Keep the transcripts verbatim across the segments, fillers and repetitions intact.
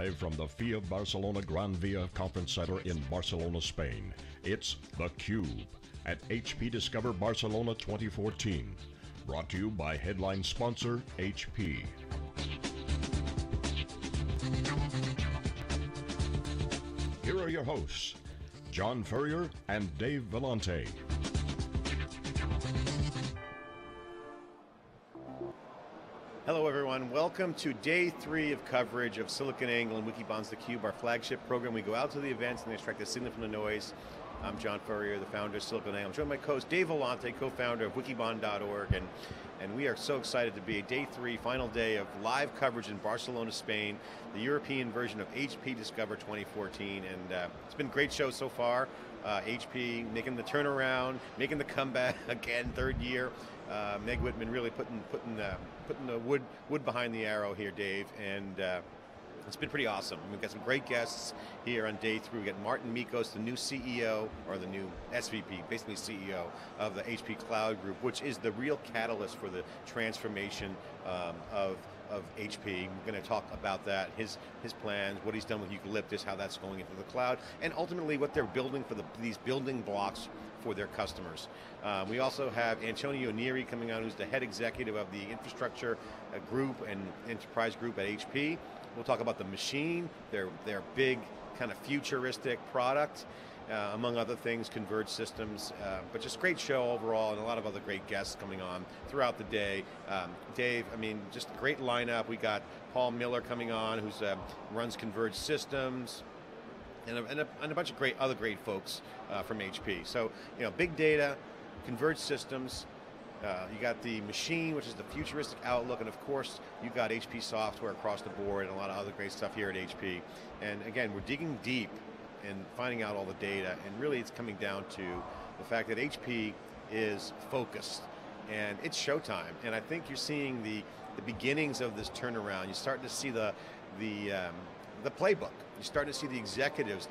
live from the FIA Barcelona Gran Via Conference Center in Barcelona, Spain. It's theCUBE at H P Discover Barcelona twenty fourteen. Brought to you by headline sponsor, H P. Here are your hosts, John Furrier and Dave Vellante. Hello everyone, welcome to day three of coverage of SiliconANGLE and Wikibon's theCUBE, our flagship program. We go out to the events and extract the signal from the noise. I'm John Furrier, the founder of SiliconANGLE. I'm joined by my co-host Dave Vellante, co-founder of Wikibon dot org, and, and we are so excited to be at day three, final day of live coverage in Barcelona, Spain, the European version of H P Discover twenty fourteen, and uh, it's been a great show so far. Uh, H P making the turnaround, making the comeback again, third year. Uh, Meg Whitman really putting putting uh, putting the wood wood behind the arrow here, Dave, and uh, it's been pretty awesome. We've got some great guests here on day three. We got Martin Mickos, the new C E O, or the new S V P, basically C E O of the H P Cloud Group, which is the real catalyst for the transformation um, of. of H P. We're going to talk about that, his his plans, what he's done with Eucalyptus, how that's going into the cloud, and ultimately what they're building for the, these building blocks for their customers. Uh, we also have Antonio Neri coming on, who's the head executive of the infrastructure group and enterprise group at H P. We'll talk about the machine, their, their big kind of futuristic product, uh, among other things, Converge Systems, uh, but just great show overall and a lot of other great guests coming on throughout the day. Um, Dave, I mean, just a great lineup. We got Paul Miller coming on, who uh, runs Converge Systems, and a, and, a, and a bunch of great other great folks uh, from H P. So, you know, big data, Converge Systems, Uh, you got the machine, which is the futuristic outlook, and of course, you've got H P software across the board and a lot of other great stuff here at H P. And again, we're digging deep and finding out all the data, and really it's coming down to the fact that H P is focused, and it's showtime. And I think you're seeing the, the beginnings of this turnaround. You're starting to see the, the, um, the playbook. You're starting to see the executives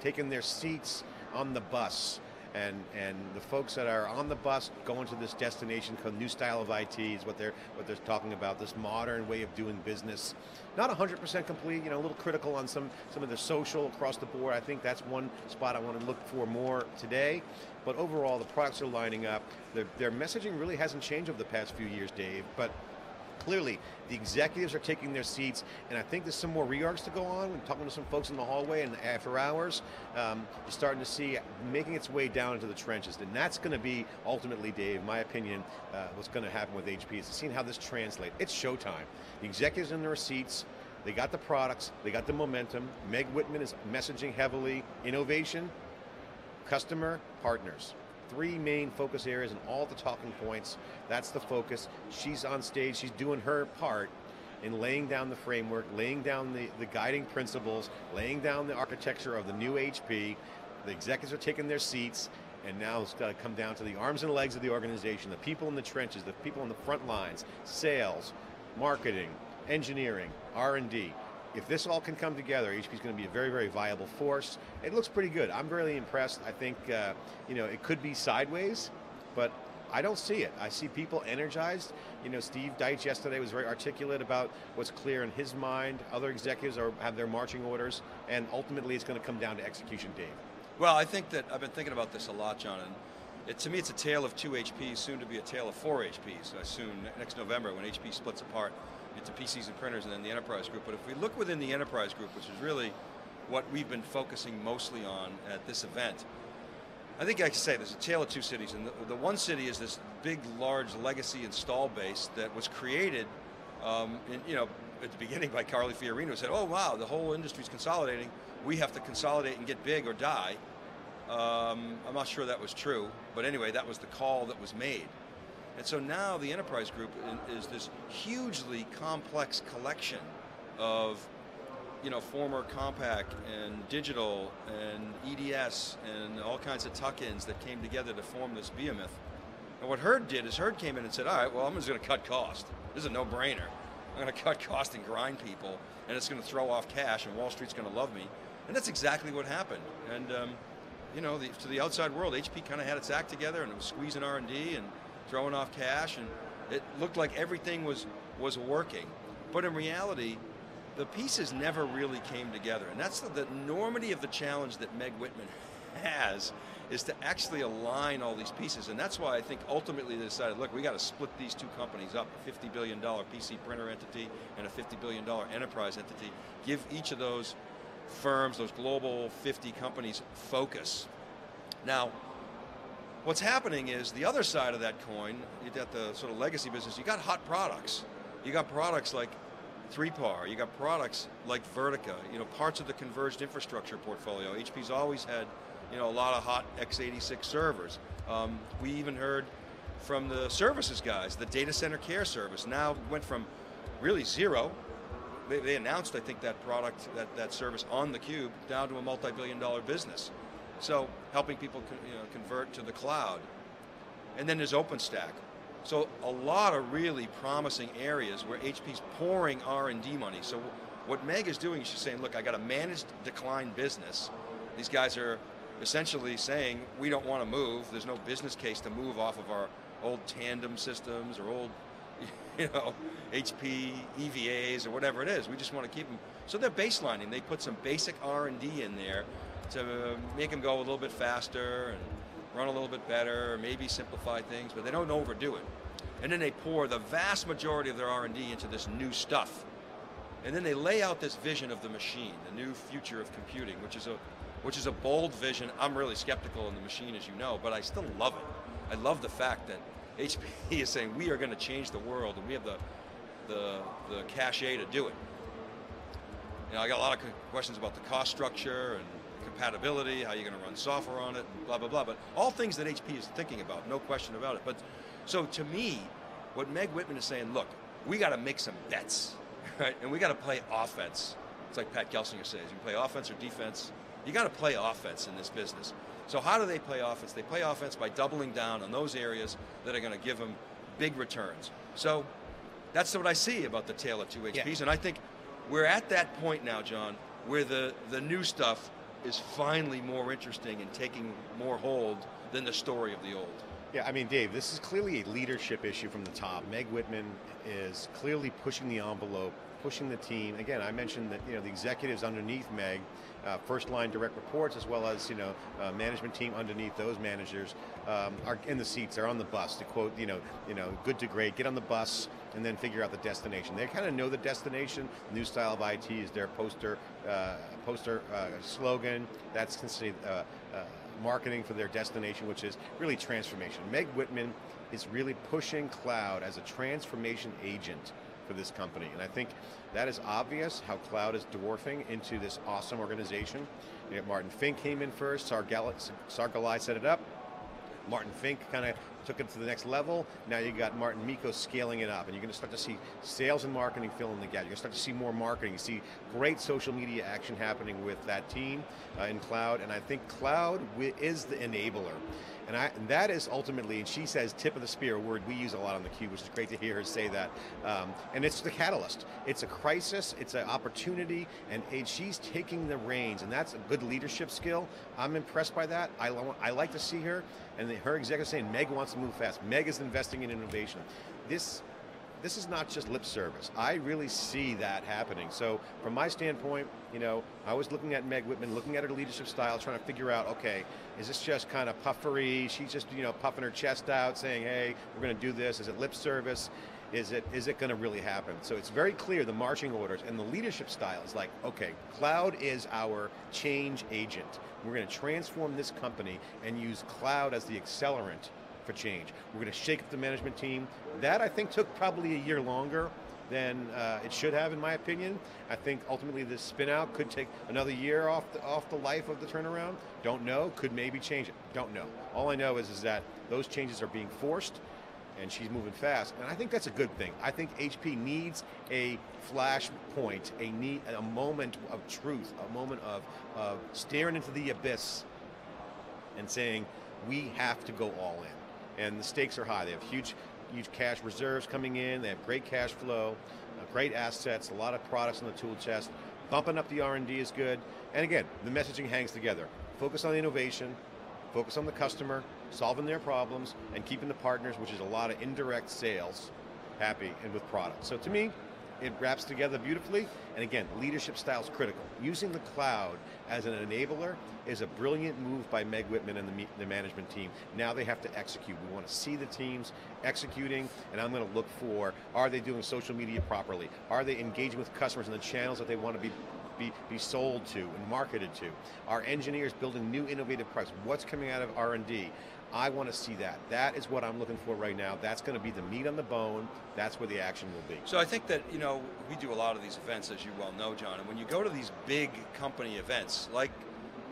taking their seats on the bus, And, and the folks that are on the bus going to this destination called new style of I T is what they're, what they're talking about, this modern way of doing business. Not one hundred percent complete, you know, a little critical on some, some of the social across the board. I think that's one spot I want to look for more today. But overall, the products are lining up. Their, their messaging really hasn't changed over the past few years, Dave, but clearly, the executives are taking their seats, and I think there's some more reorgs to go on. We're talking to some folks in the hallway and after hours. Um, you're starting to see making its way down into the trenches, and that's going to be ultimately, Dave, my opinion, uh, what's going to happen with H P is seeing how this translates. It's showtime. The executives in their seats, they got the products, they got the momentum. Meg Whitman is messaging heavily innovation, customer, partners. Three main focus areas and all the talking points. That's the focus. She's on stage, she's doing her part in laying down the framework, laying down the, the guiding principles, laying down the architecture of the new H P. The executives are taking their seats, and now it's got to come down to the arms and legs of the organization, the people in the trenches, the people on the front lines, sales, marketing, engineering, R and D. If this all can come together, H P's going to be a very, very viable force. It looks pretty good. I'm really impressed. I think uh, you know, it could be sideways, but I don't see it. I see people energized. You know, Steve Deitch yesterday was very articulate about what's clear in his mind. Other executives are, have their marching orders, and ultimately it's going to come down to execution, Dave. Well, I think that I've been thinking about this a lot, John, and it, to me it's a tale of two H Ps, soon to be a tale of four H Ps, uh, soon, next November, when H P splits apart into P Cs and printers and then the enterprise group. But if we look within the enterprise group, which is really what we've been focusing mostly on at this event, I think I can say there's a tale of two cities. And the, the one city is this big, large legacy install base that was created um, in, you know, at the beginning by Carly Fiorina, who said, oh wow, the whole industry's consolidating. We have to consolidate and get big or die. Um, I'm not sure that was true, but anyway, that was the call that was made. And so now the enterprise group is this hugely complex collection of, you know, former Compaq and digital and E D S and all kinds of tuck-ins that came together to form this behemoth. And what Hurd did is Hurd came in and said, all right, well, I'm just going to cut cost. This is a no-brainer. I'm going to cut cost and grind people, and it's going to throw off cash, and Wall Street's going to love me. And that's exactly what happened. And, um, you know, the, to the outside world, H P kind of had its act together, and it was squeezing R and D, and throwing off cash, and it looked like everything was was working. But in reality, the pieces never really came together. And that's the, the enormity of the challenge that Meg Whitman has, is to actually align all these pieces. And that's why I think ultimately they decided, look, we got to split these two companies up, a fifty billion dollar P C printer entity and a fifty billion dollar enterprise entity. Give each of those firms, those global fifty companies, focus. Now, what's happening is the other side of that coin, you've got the sort of legacy business, you got hot products. You got products like three par, you got products like Vertica, you know, parts of the converged infrastructure portfolio. H P's always had, you know, a lot of hot x eighty-six servers. Um, we even heard from the services guys, the data center care service, now went from really zero, they, they announced, I think, that product, that, that service on theCUBE, down to a multi-billion dollar business. So, helping people con you know, convert to the cloud. And then there's OpenStack. So, a lot of really promising areas where H P's pouring R and D money. So, what Meg is doing is she's saying, look, I got a managed decline business. These guys are essentially saying, we don't want to move, there's no business case to move off of our old tandem systems or old, you know, H P, E V As, or whatever it is, we just want to keep them. So they're baselining, they put some basic R and D in there to make them go a little bit faster and run a little bit better, maybe simplify things, but they don't overdo it. And then they pour the vast majority of their R and D into this new stuff. And then they lay out this vision of the machine, the new future of computing, which is a which is a bold vision. I'm really skeptical in the machine, as you know, but I still love it. I love the fact that H P is saying we are going to change the world and we have the, the, the cachet to do it. You know, I got a lot of questions about the cost structure and compatibility, how you're going to run software on it, and blah, blah, blah, but all things that H P is thinking about, no question about it. But so to me, what Meg Whitman is saying, look, we got to make some bets, right? And we got to play offense. It's like Pat Gelsinger says, you play offense or defense. You got to play offense in this business. So how do they play offense? They play offense by doubling down on those areas that are going to give them big returns. So that's what I see about the tale of two H Ps, yeah. And I think we're at that point now, John, where the, the new stuff is finally more interesting and taking more hold than the story of the old. Yeah, I mean, Dave, this is clearly a leadership issue from the top. Meg Whitman is clearly pushing the envelope, pushing the team. Again, I mentioned that, you know, the executives underneath Meg, uh, first line direct reports, as well as, you know, uh, management team underneath those managers, um, are in the seats, they're on the bus, to quote, you know, you know, good to great, get on the bus and then figure out the destination. They kind of know the destination. New style of I T is their poster, uh, poster uh, slogan. That's considered uh, uh, marketing for their destination, which is really transformation. Meg Whitman is really pushing cloud as a transformation agent for this company, and I think that is obvious how cloud is dwarfing into this awesome organization. You know, Martin Fink came in first, Sargali, Sargali set it up, Martin Fink kind of took it to the next level, now you got Martin Mickos scaling it up, and you're going to start to see sales and marketing fill in the gap, you're going to start to see more marketing, you see great social media action happening with that team uh, in cloud, and I think cloud is the enabler. And, I, and that is ultimately, and she says tip of the spear, a word we use a lot on theCUBE, which is great to hear her say that. Um, and it's the catalyst. It's a crisis, it's an opportunity, and, and she's taking the reins, and that's a good leadership skill. I'm impressed by that. I, I like to see her, and the, her executive saying Meg wants to move fast. Meg is investing in innovation. This, this is not just lip service. I really see that happening. So from my standpoint, you know, I was looking at Meg Whitman, looking at her leadership style, trying to figure out, okay, is this just kind of puffery? She's just, you know, puffing her chest out, saying, hey, we're going to do this. Is it lip service? Is it, is it going to really happen? So it's very clear, the marching orders and the leadership style is like, okay, cloud is our change agent. We're going to transform this company and use cloud as the accelerant for change. We're going to shake up the management team. That, I think, took probably a year longer than uh, it should have, in my opinion. I think ultimately this spin out could take another year off the, off the life of the turnaround. Don't know, could maybe change it, don't know. All I know is, is that those changes are being forced and she's moving fast, and I think that's a good thing. I think H P needs a flash point, a, need, a moment of truth, a moment of, of staring into the abyss and saying, we have to go all in. And the stakes are high. They have huge, huge cash reserves coming in. They have great cash flow, great assets, a lot of products in the tool chest. Bumping up the R and D is good. And again, the messaging hangs together. Focus on the innovation, focus on the customer, solving their problems, and keeping the partners, which is a lot of indirect sales, happy and with products. So to me, it wraps together beautifully. And again, leadership style is critical. Using the cloud as an enabler is a brilliant move by Meg Whitman and the, the management team. Now they have to execute. We want to see the teams executing, and I'm going to look for, are they doing social media properly? Are they engaging with customers in the channels that they want to be Be, be sold to and marketed to? Our engineers building new innovative products. What's coming out of R and D? I want to see that. That is what I'm looking for right now. That's going to be the meat on the bone. That's where the action will be. So I think that, you know, we do a lot of these events, as you well know, John, and when you go to these big company events, like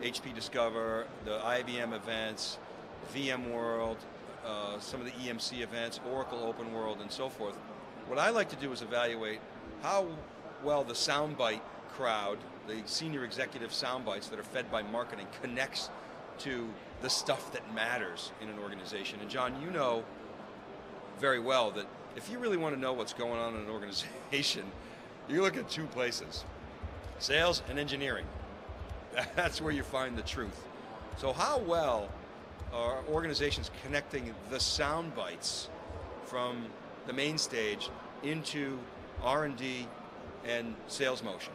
H P Discover, the I B M events, VMworld, uh, some of the E M C events, Oracle Open World, and so forth, what I like to do is evaluate how well the soundbite crowd, the senior executive sound bites that are fed by marketing, connects to the stuff that matters in an organization. And John, you know very well that if you really want to know what's going on in an organization, you look at two places, sales and engineering. That's where you find the truth. So how well are organizations connecting the sound bites from the main stage into R and D and sales motion?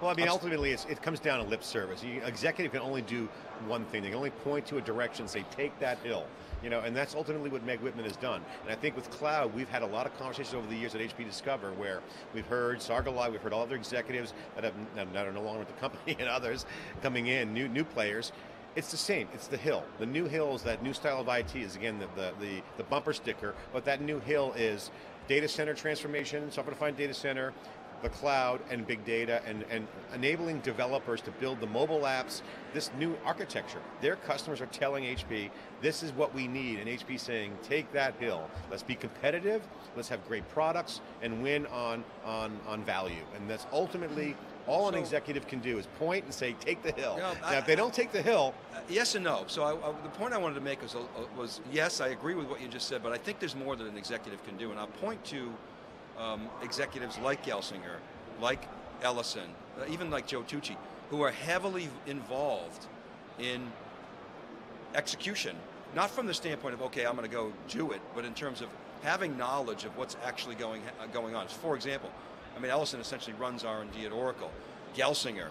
Well, I mean, ultimately, it's, it comes down to lip service. You, executive can only do one thing. They can only point to a direction and say, take that hill. You know, and that's ultimately what Meg Whitman has done. And I think with cloud, we've had a lot of conversations over the years at H P Discover where we've heard Sargali, we've heard all other executives that, have, that are no longer with the company and others coming in, new, new players. It's the same, it's the hill. The new hill is that new style of I T is, again, the, the, the, the bumper sticker, but that new hill is data center transformation, software-defined data center, the cloud and big data, and, and enabling developers to build the mobile apps, this new architecture. Their customers are telling H P, this is what we need, and H P saying, take that hill. Let's be competitive, let's have great products, and win on, on, on value. And that's ultimately all so, an executive can do is point and say, take the hill. You know, now, I, if they don't take the hill. Uh, yes and no. So I, I, the point I wanted to make was, uh, was, yes, I agree with what you just said, but I think there's more that an executive can do, and I'll point to Um, executives like Gelsinger, like Ellison, even like Joe Tucci, who are heavily involved in execution, not from the standpoint of, okay, I'm going to go do it, but in terms of having knowledge of what's actually going, uh, going on. For example, I mean, Ellison essentially runs R and D at Oracle. Gelsinger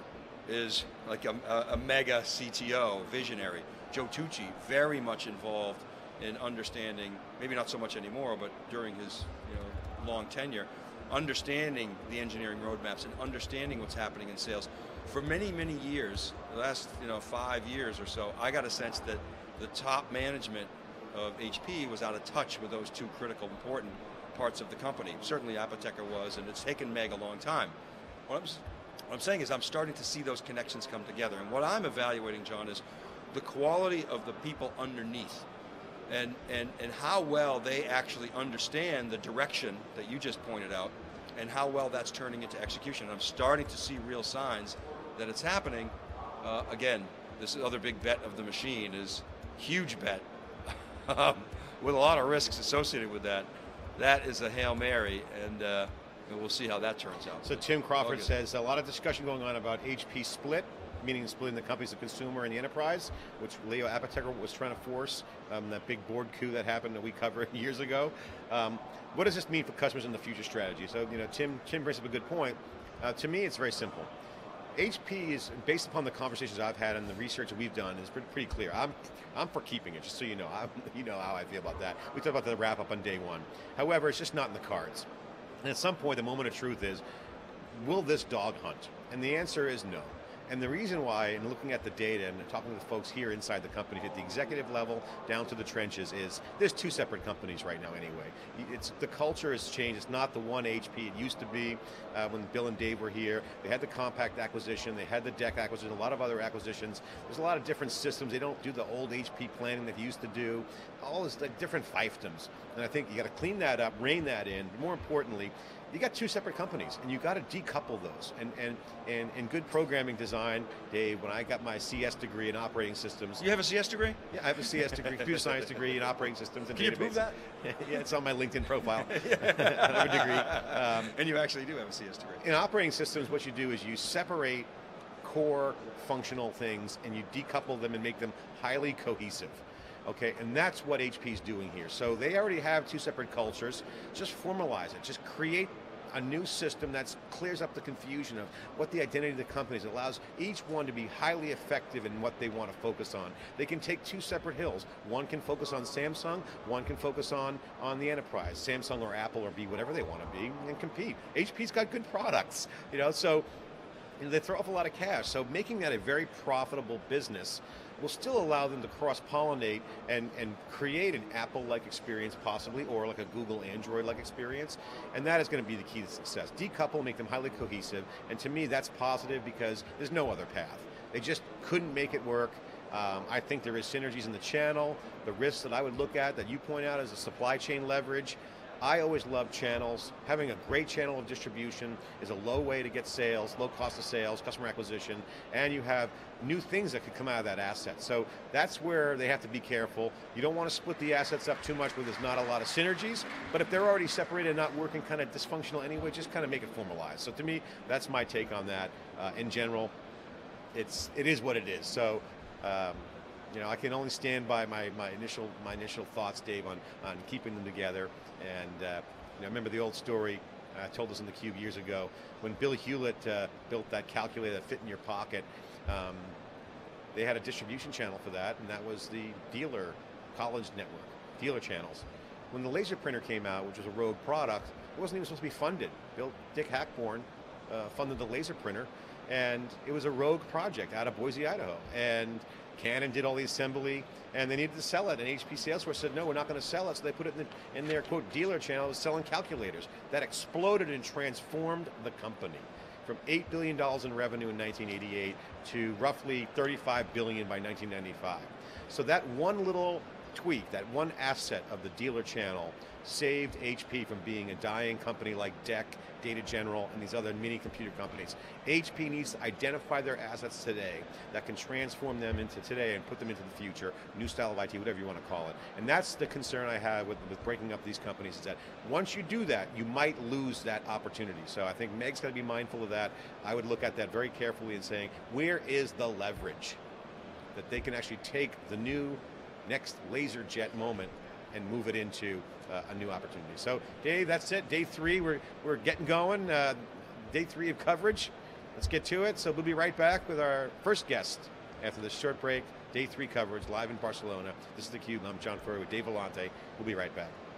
is like a, a mega C T O, visionary. Joe Tucci, very much involved in understanding, maybe not so much anymore, but during his, you know, long tenure, understanding the engineering roadmaps and understanding what's happening in sales. For many, many years, the last you know five years or so, I got a sense that the top management of H P was out of touch with those two critical, important parts of the company. Certainly Apotheker was, and it's taken Meg a long time. What I'm, what I'm saying is I'm starting to see those connections come together, and what I'm evaluating, John, is the quality of the people underneath. And, and, and how well they actually understand the direction that you just pointed out, and how well that's turning into execution. And I'm starting to see real signs that it's happening. Uh, again, this other big bet of the machine is huge bet with a lot of risks associated with that. That is a Hail Mary, and uh, and we'll see how that turns out. So Tim Crawford says, a lot of discussion going on about H P split, meaning splitting the companies, the consumer and the enterprise, which Leo Apotheker was trying to force, um, that big board coup that happened that we covered years ago. Um, what does this mean for customers in the future strategy? So, you know, Tim, Tim brings up a good point. Uh, to me, it's very simple. H P is, based upon the conversations I've had and the research we've done, is pretty, pretty clear. I'm, I'm for keeping it, just so you know. I'm, you know how I feel about that. We talked about the wrap up on day one. However, it's just not in the cards. And at some point, the moment of truth is, will this dog hunt? And the answer is no. And the reason why, in looking at the data and talking to the folks here inside the company, at the executive level, down to the trenches, is there's two separate companies right now anyway. It's, the culture has changed. It's not the one H P it used to be uh, when Bill and Dave were here. They had the Compaq acquisition, they had the D E C acquisition, a lot of other acquisitions. There's a lot of different systems. They don't do the old H P planning that they used to do. All this like, different fiefdoms. And I think you got to clean that up, rein that in, but more importantly, you got two separate companies, and you got to decouple those. And and and in good programming design, Dave, when I got my C S degree in operating systems. You have a C S degree? Yeah, I have a C S degree, computer science degree in operating systems and databases. Can you prove that? Yeah, it's on my LinkedIn profile. I have a degree. Um, and you actually do have a C S degree. In operating systems, what you do is you separate core functional things, and you decouple them and make them highly cohesive. Okay, and that's what H P's doing here. So they already have two separate cultures. Just formalize it, just create a new system that clears up the confusion of what the identity of the company is. It allows each one to be highly effective in what they want to focus on. They can take two separate hills. One can focus on Samsung, one can focus on, on the enterprise. Samsung or Apple or be whatever they want to be and compete. H P's got good products, you know, so they throw off a lot of cash. So making that a very profitable business will still allow them to cross-pollinate and, and create an Apple-like experience possibly, or like a Google Android-like experience, and that is going to be the key to success. Decouple, make them highly cohesive, and to me that's positive because there's no other path. They just couldn't make it work. Um, I think there is synergies in the channel, the risks that I would look at that you point out as a supply chain leverage. I always love channels. Having a great channel of distribution is a low way to get sales, low cost of sales, customer acquisition, and you have new things that could come out of that asset. So that's where they have to be careful. You don't want to split the assets up too much where there's not a lot of synergies, but if they're already separated and not working kind of dysfunctional anyway, just kind of make it formalized. So to me, that's my take on that. Uh, in general, it's, it is what it is. So. Um, You know, I can only stand by my, my initial my initial thoughts, Dave, on, on keeping them together. And uh, you know, I remember the old story I uh, told us in theCUBE years ago when Bill Hewlett uh, built that calculator that fit in your pocket. Um, they had a distribution channel for that, and that was the dealer college network, dealer channels. When the laser printer came out, which was a rogue product, it wasn't even supposed to be funded. Bill Dick Hackborn uh, funded the laser printer, and it was a rogue project out of Boise, Idaho, and Canon did all the assembly, and they needed to sell it, and H P Salesforce said, no, we're not going to sell it, so they put it in, the, in their, quote, dealer channel, selling calculators. That exploded and transformed the company from eight billion dollars in revenue in nineteen eighty-eight to roughly thirty-five billion dollars by nineteen ninety-five. So that one little tweak, that one asset of the dealer channel saved H P from being a dying company like D E C, Data General, and these other mini computer companies. H P needs to identify their assets today that can transform them into today and put them into the future, new style of I T, whatever you want to call it. And that's the concern I have with, with breaking up these companies, is that once you do that, you might lose that opportunity. So I think Meg's got to be mindful of that. I would look at that very carefully and saying, where is the leverage that they can actually take the new next laser jet moment and move it into uh, a new opportunity. So Dave, that's it, day three, we're, we're getting going. Uh, day three of coverage, let's get to it. So we'll be right back with our first guest after this short break. Day three coverage, live in Barcelona. This is theCUBE, I'm John Furrier with Dave Vellante. We'll be right back.